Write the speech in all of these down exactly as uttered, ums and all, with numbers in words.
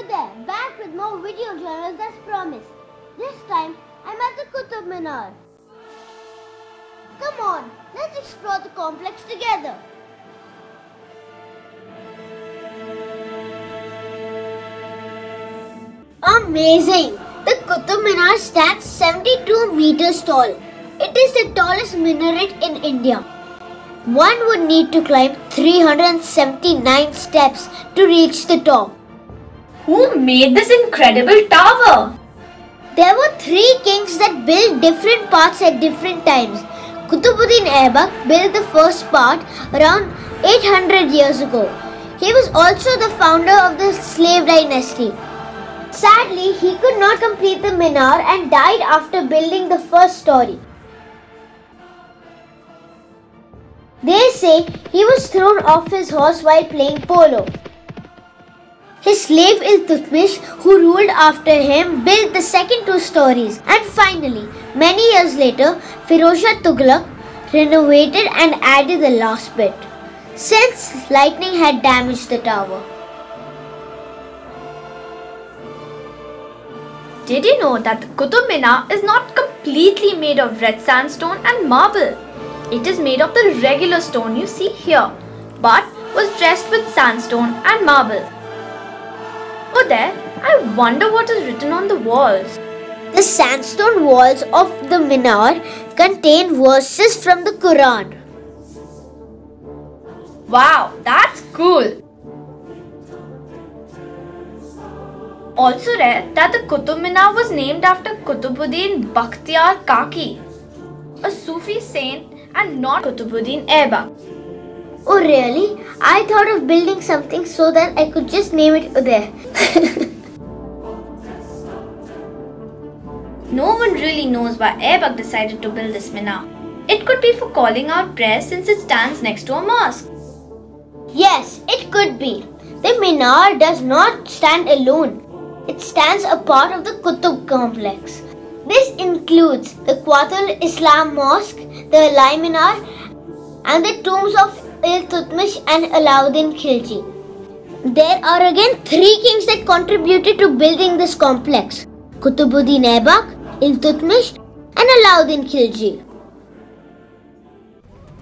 Over there, back with more video journals as promised. This time, I'm at the Qutub Minar. Come on, let's explore the complex together. Amazing! The Qutub Minar stands seventy-two meters tall. It is the tallest minaret in India. One would need to climb three hundred seventy-nine steps to reach the top. Who made this incredible tower? There were three kings that built different parts at different times. Qutubuddin Aibak built the first part around eight hundred years ago. He was also the founder of the Slave Dynasty. Sadly, he could not complete the minar and died after building the first story. They say he was thrown off his horse while playing polo. His slave Iltutmish, who ruled after him, built the second two stories. And finally, many years later, Firoz Shah Tughlaq renovated and added the last bit, since lightning had damaged the tower. Did you know that the Qutub Minar is not completely made of red sandstone and marble? It is made of the regular stone you see here, but was dressed with sandstone and marble. Over there, I wonder what is written on the walls. The sandstone walls of the minar contain verses from the Quran. Wow, that's cool! Also read that the Qutub Minar was named after Qutubuddin Bakhtiyar Kaki, a Sufi saint, and not Qutubuddin Aibak. Oh really? I thought of building something so that I could just name it there. No one really knows why Aibak decided to build this minar. It could be for calling out prayers since it stands next to a mosque. Yes, it could be. The minar does not stand alone. It stands a part of the Qutub complex. This includes the Quwwat-ul Islam Mosque, the Alai Minar, and the tombs of Iltutmish and Alauddin Khilji. There are again three kings that contributed to building this complex: Qutubuddin Aibak, Iltutmish, and Alauddin Khilji.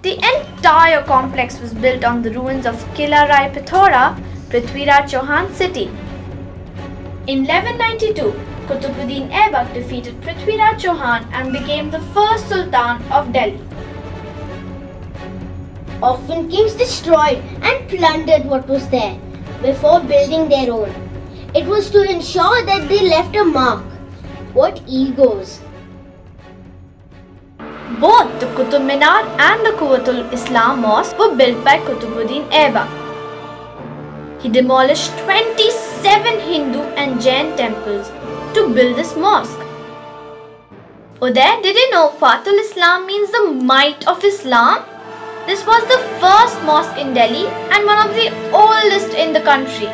The entire complex was built on the ruins of Qila Rai Pithora, Prithviraj Chauhan city. In eleven ninety-two, Qutubuddin Aibak defeated Prithviraj Chauhan and became the first Sultan of Delhi. Often kings destroyed and plundered what was there before building their own. It was to ensure that they left a mark. What egos! Both the Qutub Minar and the Quwwat-ul Islam Mosque were built by Qutubuddin Aibak. He demolished twenty-seven Hindu and Jain temples to build this mosque. Oh, there, did you know Fatul Islam means the might of Islam? This was the first mosque in Delhi and one of the oldest in the country.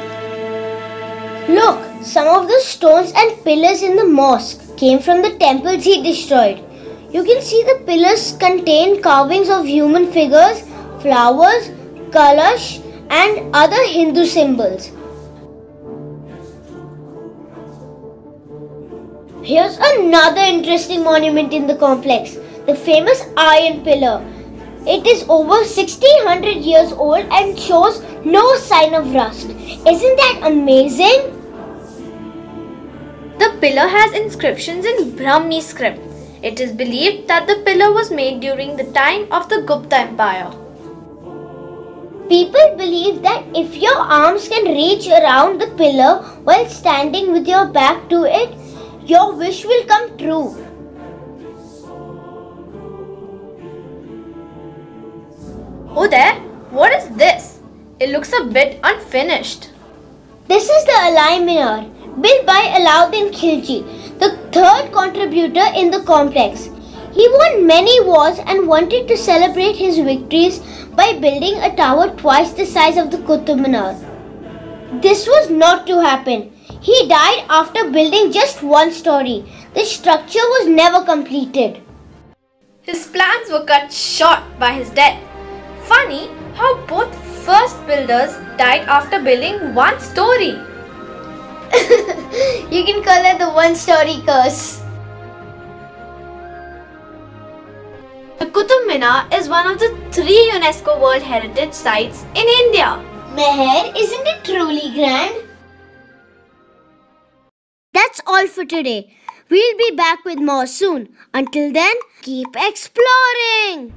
Look, some of the stones and pillars in the mosque came from the temples he destroyed. You can see the pillars contain carvings of human figures, flowers, kalash, and other Hindu symbols. Here's another interesting monument in the complex, the famous Iron Pillar. It is over sixteen hundred years old and shows no sign of rust. Isn't that amazing? The pillar has inscriptions in Brahmi script. It is believed that the pillar was made during the time of the Gupta Empire. People believe that if your arms can reach around the pillar while standing with your back to it, your wish will come true. Oh there, what is this? It looks a bit unfinished. This is the Alai Minar, built by Alauddin Khilji, the third contributor in the complex. He won many wars and wanted to celebrate his victories by building a tower twice the size of the Qutub Minar. This was not to happen. He died after building just one story. The structure was never completed. His plans were cut short by his death. Funny how both first builders died after building one story. You can call it the one-story curse. The Qutub Minar is one of the three UNESCO World Heritage Sites in India. Meher, isn't it truly grand? That's all for today. We'll be back with more soon. Until then, keep exploring!